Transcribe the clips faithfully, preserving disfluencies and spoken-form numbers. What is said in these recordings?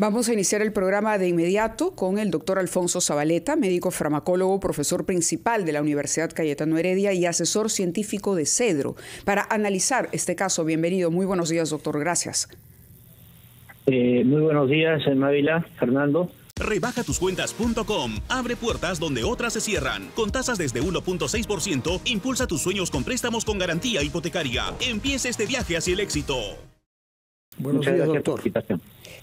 Vamos a iniciar el programa de inmediato con el doctor Alfonso Zavaleta, médico farmacólogo, profesor principal de la Universidad Cayetano Heredia y asesor científico de Cedro, para analizar este caso. Bienvenido. Muy buenos días, doctor. Gracias. Eh, muy buenos días, Mávila, Fernando. Rebaja tus cuentas punto com abre puertas donde otras se cierran. Con tasas desde uno punto seis por ciento, impulsa tus sueños con préstamos con garantía hipotecaria. Empieza este viaje hacia el éxito. Buenos días, doctor.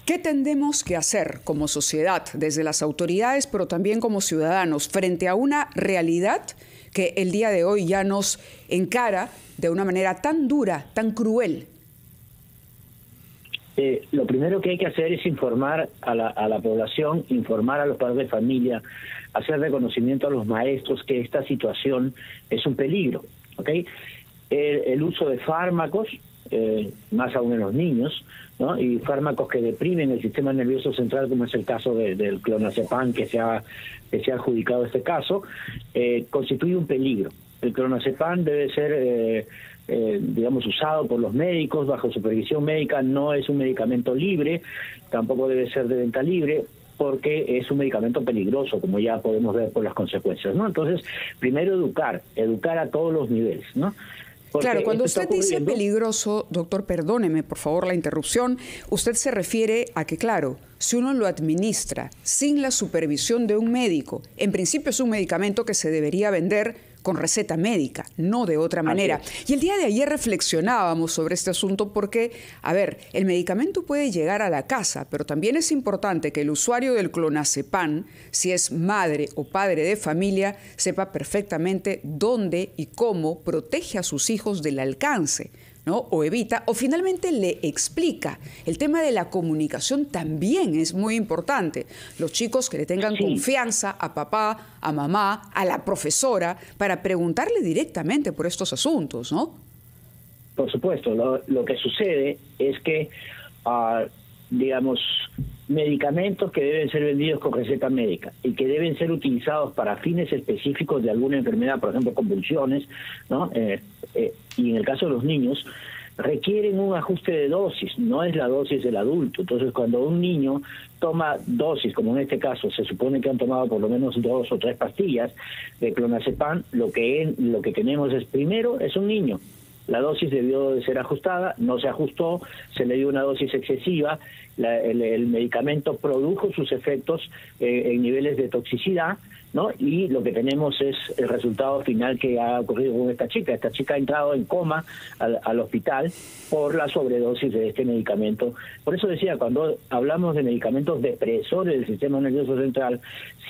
¿Qué tendemos que hacer como sociedad, desde las autoridades, pero también como ciudadanos, frente a una realidad que el día de hoy ya nos encara de una manera tan dura, tan cruel? Eh, lo primero que hay que hacer es informar a la, a la población, informar a los padres de familia, hacer reconocimiento a los maestros que esta situación es un peligro, ¿okay? El, el uso de fármacos, eh, más aún en los niños, ¿no? Y fármacos que deprimen el sistema nervioso central, como es el caso de, del clonazepam que se ha, que se ha adjudicado este caso, eh, constituye un peligro. El clonazepam debe ser, eh, eh, digamos, usado por los médicos bajo supervisión médica. No es un medicamento libre, tampoco debe ser de venta libre, porque es un medicamento peligroso, como ya podemos ver por las consecuencias, ¿no? Entonces, primero educar, educar a todos los niveles, ¿no? Porque claro, cuando usted dice peligroso, doctor, perdóneme por favor la interrupción, usted se refiere a que, claro, si uno lo administra sin la supervisión de un médico, en principio es un medicamento que se debería vender con receta médica, no de otra manera. Y el día de ayer reflexionábamos sobre este asunto porque, a ver, el medicamento puede llegar a la casa, pero también es importante que el usuario del clonazepam, si es madre o padre de familia, sepa perfectamente dónde y cómo protege a sus hijos del alcance, ¿no? O evita, o finalmente le explica. El tema de la comunicación también es muy importante. Los chicos que le tengan sí. confianza a papá, a mamá, a la profesora, para preguntarle directamente por estos asuntos, ¿no? Por supuesto. Lo, lo que sucede es que, uh, digamos, medicamentos que deben ser vendidos con receta médica y que deben ser utilizados para fines específicos de alguna enfermedad, por ejemplo, convulsiones, ¿no? Eh, eh, y en el caso de los niños, requieren un ajuste de dosis, no es la dosis del adulto. Entonces, cuando un niño toma dosis, como en este caso, se supone que han tomado por lo menos dos o tres pastillas de clonazepam, lo que, es, lo que tenemos es, primero, es un niño. La dosis debió de ser ajustada, no se ajustó, se le dio una dosis excesiva, la, el, el medicamento produjo sus efectos eh, en niveles de toxicidad, ¿no? Y lo que tenemos es el resultado final que ha ocurrido con esta chica. Esta chica ha entrado en coma al, al hospital por la sobredosis de este medicamento. Por eso decía, cuando hablamos de medicamentos depresores del sistema nervioso central,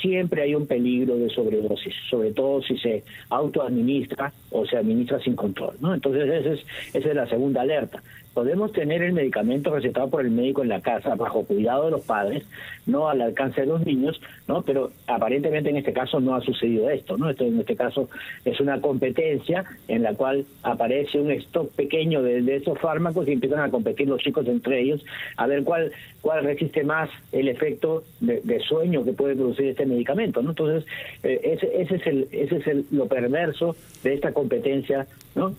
siempre hay un peligro de sobredosis, sobre todo si se autoadministra o se administra sin control, ¿no? Entonces, Esa es, esa es la segunda alerta. Podemos tener el medicamento recetado por el médico en la casa, bajo cuidado de los padres, no al alcance de los niños, ¿no? Pero aparentemente en este caso no ha sucedido esto, ¿no? Esto en este caso es una competencia en la cual aparece un stock pequeño de, de esos fármacos y empiezan a competir los chicos entre ellos a ver cuál, cuál resiste más el efecto de, de sueño que puede producir este medicamento, ¿no? Entonces, eh, ese, ese es, el, ese es el, lo perverso de esta competencia, ¿no?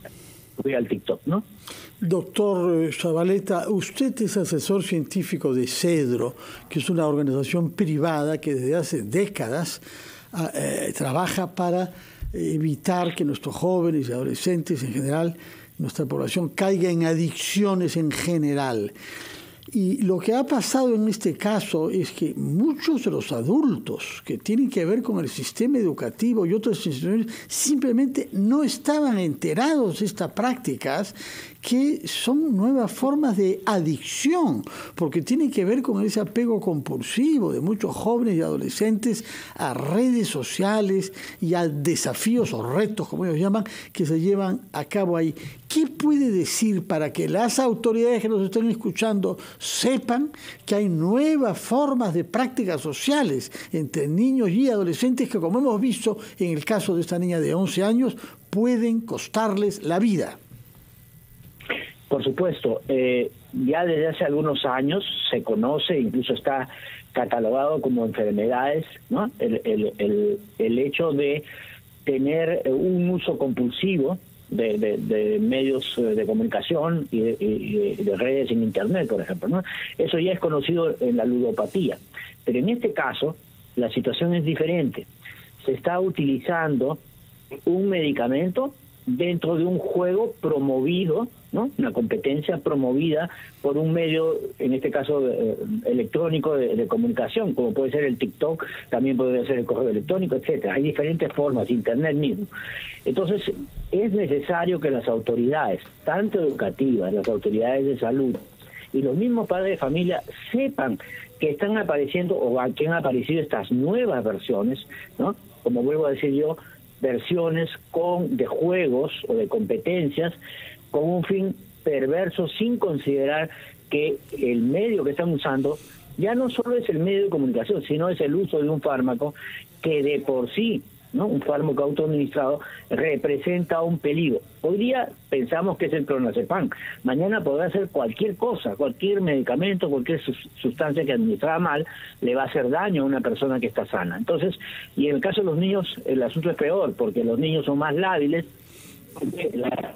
Al TikTok, ¿no? Doctor Zavaleta, usted es asesor científico de Cedro, que es una organización privada que desde hace décadas eh, trabaja para evitar que nuestros jóvenes y adolescentes en general, nuestra población, caiga en adicciones en general. Y lo que ha pasado en este caso es que muchos de los adultos que tienen que ver con el sistema educativo y otras instituciones simplemente no estaban enterados de estas prácticas, que son nuevas formas de adicción, porque tienen que ver con ese apego compulsivo de muchos jóvenes y adolescentes a redes sociales y a desafíos o retos, como ellos llaman, que se llevan a cabo ahí. ¿Qué puede decir para que las autoridades que nos estén escuchando sepan que hay nuevas formas de prácticas sociales entre niños y adolescentes que, como hemos visto en el caso de esta niña de once años, pueden costarles la vida? Por supuesto, eh, ya desde hace algunos años se conoce, incluso está catalogado como enfermedades, ¿no? El, el, el, el hecho de tener un uso compulsivo de, de, de medios de comunicación y de, y de, de redes en Internet, por ejemplo, ¿no? Eso ya es conocido en la ludopatía. Pero en este caso, la situación es diferente. Se está utilizando un medicamento dentro de un juego promovido, ¿no? Una competencia promovida por un medio, en este caso eh, electrónico de, de comunicación, como puede ser el TikTok, también puede ser el correo electrónico, etcétera. Hay diferentes formas, Internet mismo. Entonces, es necesario que las autoridades, tanto educativas, las autoridades de salud y los mismos padres de familia sepan que están apareciendo o que han aparecido estas nuevas versiones, ¿no? Como vuelvo a decir yo, versiones con de juegos o de competencias con un fin perverso, sin considerar que el medio que están usando ya no solo es el medio de comunicación, sino es el uso de un fármaco que de por sí, ¿no? Un fármaco autoadministrado representa un peligro. Hoy día pensamos que es el clonazepam, mañana podrá ser cualquier cosa, cualquier medicamento, cualquier sustancia que administrada mal le va a hacer daño a una persona que está sana. Entonces, y en el caso de los niños el asunto es peor, porque los niños son más lábiles, porque la,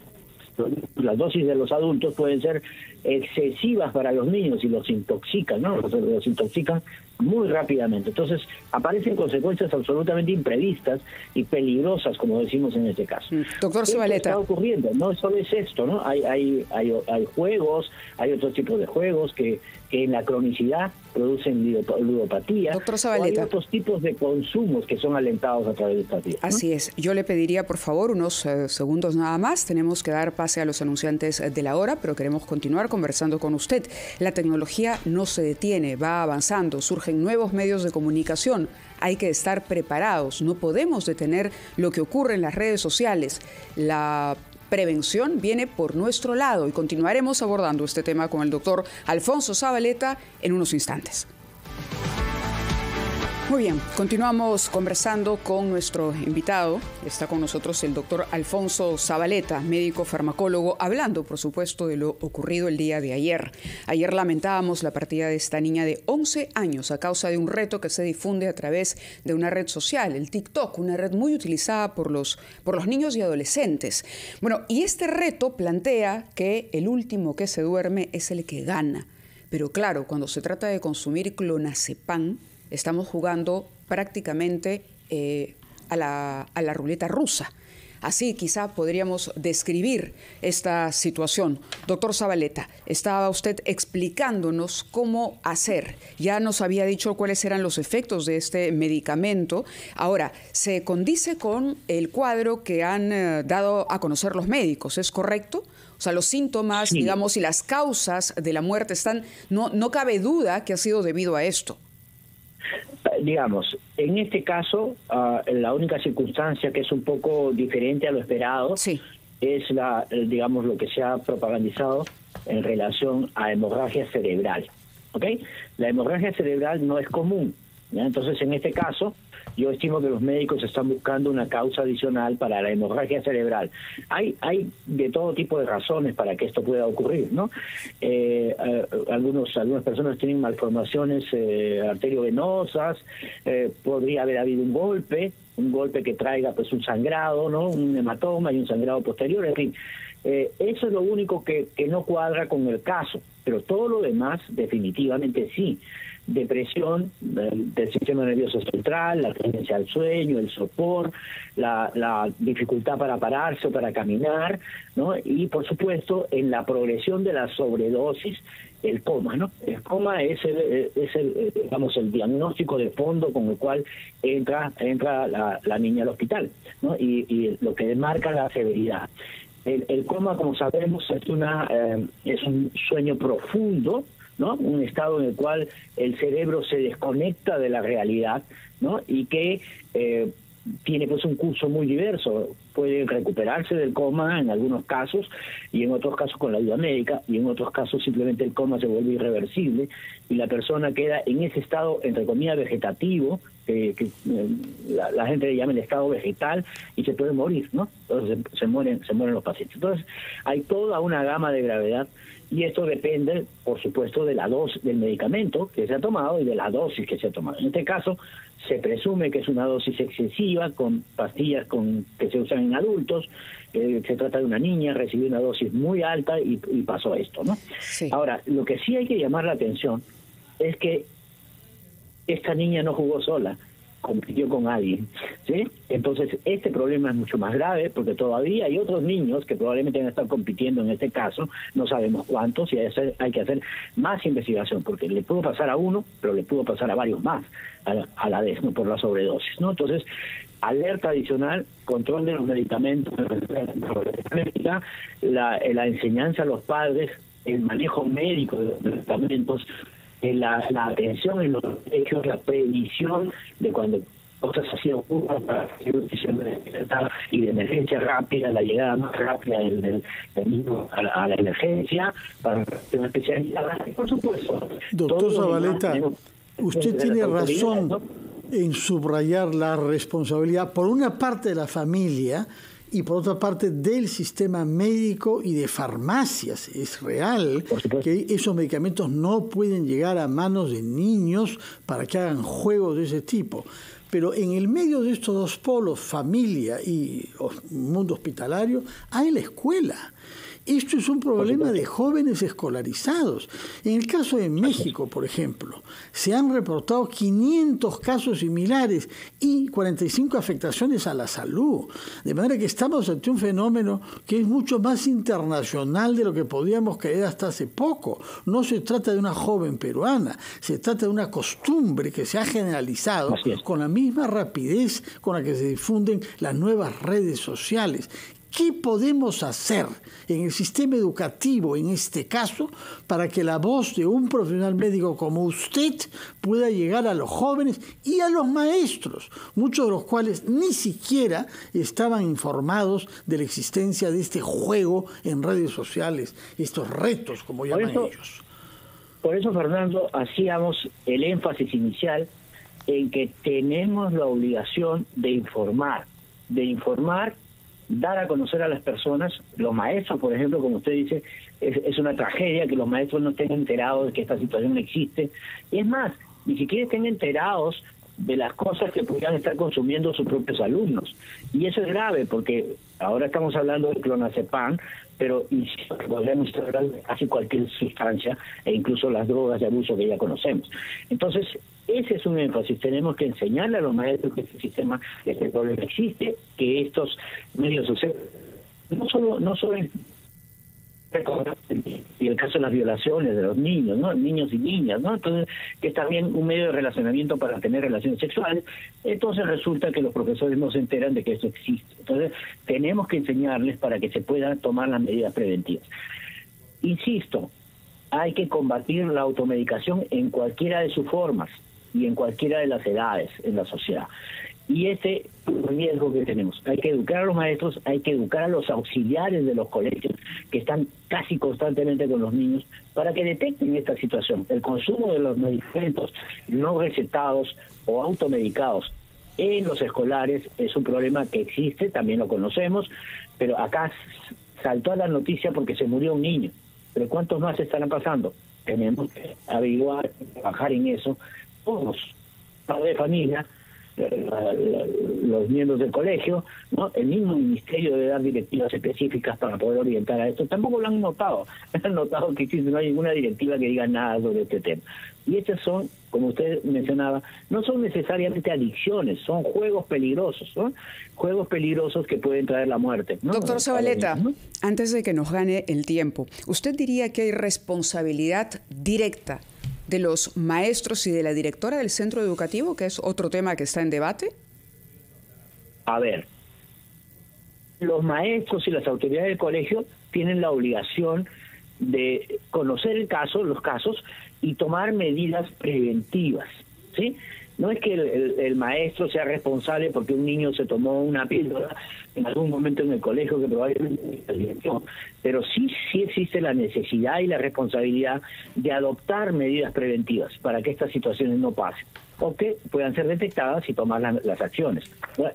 las dosis de los adultos pueden ser excesivas para los niños y los intoxican, ¿no? Los, los intoxican muy rápidamente. Entonces, aparecen consecuencias absolutamente imprevistas y peligrosas, como decimos en este caso. Doctor Zavaleta, está ocurriendo, no solo es esto, ¿no? Hay, hay, hay, hay juegos, hay otros tipos de juegos que, que en la cronicidad producen ludopatía. Doctor Zavaleta, hay otros tipos de consumos que son alentados a través de esta vía, ¿no? Así es. Yo le pediría, por favor, unos eh, segundos nada más. Tenemos que dar pase a los anunciantes de la hora, pero queremos continuar conversando con usted. La tecnología no se detiene, va avanzando, surgen nuevos medios de comunicación. Hay que estar preparados. No podemos detener lo que ocurre en las redes sociales. La prevención viene por nuestro lado y continuaremos abordando este tema con el doctor Alfonso Zavaleta en unos instantes. Muy bien, continuamos conversando con nuestro invitado. Está con nosotros el doctor Alfonso Zavaleta, médico farmacólogo, hablando, por supuesto, de lo ocurrido el día de ayer. Ayer lamentábamos la partida de esta niña de once años a causa de un reto que se difunde a través de una red social, el TikTok, una red muy utilizada por los, por los niños y adolescentes. Bueno, y este reto plantea que el último que se duerme es el que gana. Pero claro, cuando se trata de consumir clonazepam, estamos jugando prácticamente eh, a, la, a la ruleta rusa. Así quizá podríamos describir esta situación. Doctor Zavaleta, estaba usted explicándonos cómo hacer. Ya nos había dicho cuáles eran los efectos de este medicamento. Ahora, se condice con el cuadro que han eh, dado a conocer los médicos, ¿es correcto? O sea, los síntomas, sí, digamos, y las causas de la muerte están... No, no cabe duda que ha sido debido a esto. Digamos, en este caso, uh, la única circunstancia que es un poco diferente a lo esperado, sí, es la, digamos, lo que se ha propagandizado en relación a hemorragia cerebral, ¿ok? La hemorragia cerebral no es común, ¿ya? Entonces, en este caso, yo estimo que los médicos están buscando una causa adicional para la hemorragia cerebral. Hay, hay de todo tipo de razones para que esto pueda ocurrir, ¿no? Eh, eh, algunos, algunas personas tienen malformaciones eh, arteriovenosas, eh, podría haber habido un golpe, un golpe que traiga pues un sangrado, ¿no? Un hematoma y un sangrado posterior, en fin. Eh, eso es lo único que, que no cuadra con el caso, pero todo lo demás definitivamente sí. Depresión del, del sistema nervioso central, la tendencia al sueño, el sopor, la, la dificultad para pararse o para caminar, ¿no? Y por supuesto en la progresión de la sobredosis, el coma, ¿no? El coma es el, es el, digamos, el diagnóstico de fondo con el cual entra entra la, la niña al hospital, ¿no? Y, y lo que demarca la severidad. El, el coma, como sabemos, es una eh, es un sueño profundo, ¿no? Un estado en el cual el cerebro se desconecta de la realidad, ¿no? Y que eh, tiene pues un curso muy diverso. Puede recuperarse del coma en algunos casos y en otros casos con la ayuda médica, y en otros casos simplemente el coma se vuelve irreversible y la persona queda en ese estado, entre comillas, vegetativo, eh, que eh, la, la gente le llama el estado vegetal, y se puede morir, ¿no? Entonces se, se mueren se mueren los pacientes. Entonces hay toda una gama de gravedad y esto depende, por supuesto, de la dosis del medicamento que se ha tomado y de la dosis que se ha tomado. En este caso se presume que es una dosis excesiva con pastillas con que se usan aplican en adultos. Eh, se trata de una niña, recibió una dosis muy alta y, y pasó esto, ¿no? Sí. Ahora, lo que sí hay que llamar la atención es que esta niña no jugó sola, compitió con alguien, ¿sí? Entonces, este problema es mucho más grave porque todavía hay otros niños que probablemente van a estar compitiendo en este caso, no sabemos cuántos, y hay que hacer más investigación porque le pudo pasar a uno, pero le pudo pasar a varios más a la, a la vez, ¿no? Por la sobredosis, ¿no? Entonces, alerta adicional, control de los medicamentos, la, la enseñanza a los padres, el manejo médico de los medicamentos, La, la atención en los hechos, la previsión de cuando cosas así ocurren para hacer decisiones de libertad y de emergencia rápida, la llegada más rápida del, del, del niño a la, a la emergencia, para una especialidad, por supuesto. Doctor Zavaleta, demás, usted tiene razón, ¿no?, en subrayar la responsabilidad por una parte de la familia y por otra parte del sistema médico y de farmacias. Es real que esos medicamentos no pueden llegar a manos de niños para que hagan juegos de ese tipo. Pero en el medio de estos dos polos, familia y mundo hospitalario, hay la escuela. Esto es un problema de jóvenes escolarizados. En el caso de México, por ejemplo, se han reportado quinientos casos similares y cuarenta y cinco afectaciones a la salud. De manera que estamos ante un fenómeno que es mucho más internacional de lo que podíamos creer hasta hace poco. No se trata de una joven peruana, se trata de una costumbre que se ha generalizado con la misma rapidez con la que se difunden las nuevas redes sociales. ¿Qué podemos hacer en el sistema educativo, en este caso, para que la voz de un profesional médico como usted pueda llegar a los jóvenes y a los maestros, muchos de los cuales ni siquiera estaban informados de la existencia de este juego en redes sociales, estos retos, como llaman ellos? Por eso, Fernando, hacíamos el énfasis inicial en que tenemos la obligación de informar, de informar, dar a conocer a las personas. Los maestros, por ejemplo, como usted dice, es, es una tragedia que los maestros no estén enterados de que esta situación existe. Y es más, ni siquiera estén enterados de las cosas que pudieran estar consumiendo sus propios alumnos. Y eso es grave, porque ahora estamos hablando de clonazepam, pero podríamos estar hablando de casi cualquier sustancia, e incluso las drogas de abuso que ya conocemos. Entonces, ese es un énfasis. Tenemos que enseñarle a los maestros que este sistema, que este problema existe, que estos medios sociales no solo no solo y el caso de las violaciones de los niños, ¿no?, niños y niñas, ¿no? Entonces, que es también un medio de relacionamiento para tener relaciones sexuales. Entonces resulta que los profesores no se enteran de que eso existe. Entonces tenemos que enseñarles para que se puedan tomar las medidas preventivas. Insisto, hay que combatir la automedicación en cualquiera de sus formas y en cualquiera de las edades en la sociedad. Y ese riesgo que tenemos. Hay que educar a los maestros, hay que educar a los auxiliares de los colegios que están casi constantemente con los niños para que detecten esta situación. El consumo de los medicamentos no recetados o automedicados en los escolares es un problema que existe, también lo conocemos, pero acá saltó a la noticia porque se murió un niño. ¿Pero cuántos más estarán pasando? Tenemos que averiguar, trabajar en eso, todos, padres de familia, los miembros del colegio, ¿no? El mismo ministerio debe dar directivas específicas para poder orientar a esto. Tampoco lo han notado, han notado que no hay ninguna directiva que diga nada sobre este tema. Y estas son, como usted mencionaba, no son necesariamente adicciones, son juegos peligrosos, ¿no? Juegos peligrosos que pueden traer la muerte, ¿no? Doctor Zavaleta, ¿no?, antes de que nos gane el tiempo, ¿usted diría que hay responsabilidad directa de los maestros y de la directora del centro educativo, que es otro tema que está en debate? A ver, los maestros y las autoridades del colegio tienen la obligación de conocer el caso, los casos, y tomar medidas preventivas, ¿sí? No es que el, el, el maestro sea responsable porque un niño se tomó una píldora en algún momento en el colegio que probablemente... pero sí, sí existe la necesidad y la responsabilidad de adoptar medidas preventivas para que estas situaciones no pasen o que puedan ser detectadas y tomar la, las acciones.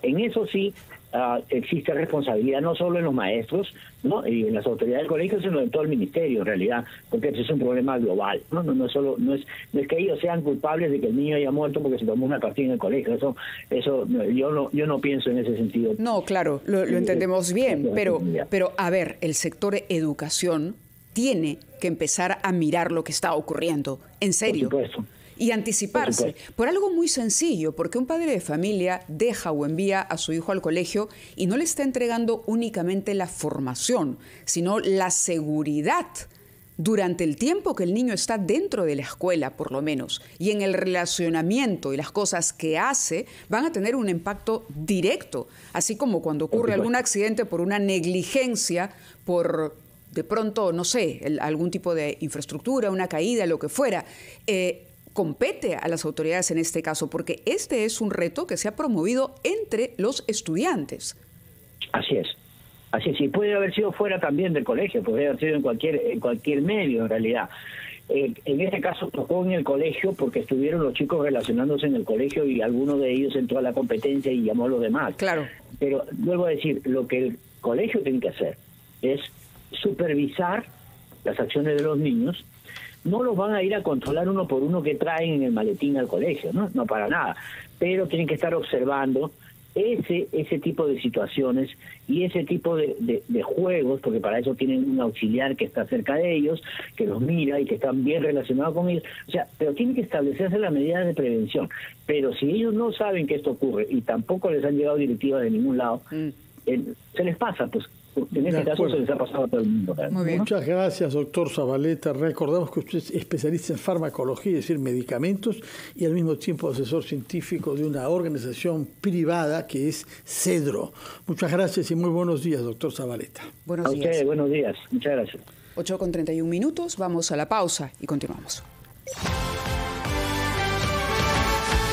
En eso sí uh, existe responsabilidad no solo en los maestros, ¿no?, y en las autoridades del colegio, sino en todo el ministerio en realidad, porque eso es un problema global, ¿no? No, no, es solo, no, es, no es que ellos sean culpables de que el niño haya muerto porque se tomó una pastilla en el colegio, eso eso yo no yo no pienso en ese sentido. No, claro, lo, lo entendemos bien, pero, pero a ver, el sector educación tiene que empezar a mirar lo que está ocurriendo, en serio. Por supuesto. Y anticiparse por algo muy sencillo, porque un padre de familia deja o envía a su hijo al colegio y no le está entregando únicamente la formación, sino la seguridad durante el tiempo que el niño está dentro de la escuela, por lo menos, y en el relacionamiento y las cosas que hace van a tener un impacto directo, así como cuando ocurre algún accidente por una negligencia, por... de pronto, no sé, el, algún tipo de infraestructura, una caída, lo que fuera. Eh, compete a las autoridades en este caso, porque este es un reto que se ha promovido entre los estudiantes. Así es, así es. Y puede haber sido fuera también del colegio, puede haber sido en cualquier, en cualquier medio en realidad. Eh, en este caso tocó en el colegio porque estuvieron los chicos relacionándose en el colegio y algunos de ellos entró a la competencia y llamó a los demás. Claro. Pero vuelvo a decir, lo que el colegio tiene que hacer es supervisar las acciones de los niños. No los van a ir a controlar uno por uno que traen en el maletín al colegio, ¿no? No, para nada. Pero tienen que estar observando ese ese tipo de situaciones y ese tipo de, de, de juegos, porque para eso tienen un auxiliar que está cerca de ellos, que los mira y que están bien relacionados con ellos. O sea, pero tienen que establecerse las medidas de prevención. Pero si ellos no saben que esto ocurre y tampoco les han llegado directivas de ningún lado, mm. eh, se les pasa, pues. En este caso se les ha pasado a todo el mundo. Muy bien. Muchas gracias, doctor Zavaleta. Recordamos que usted es especialista en farmacología, es decir, medicamentos, y al mismo tiempo asesor científico de una organización privada que es Cedro. Muchas gracias y muy buenos días, doctor Zavaleta. Buenos días. A usted, buenos días. Muchas gracias. ocho con treinta y un minutos, vamos a la pausa y continuamos.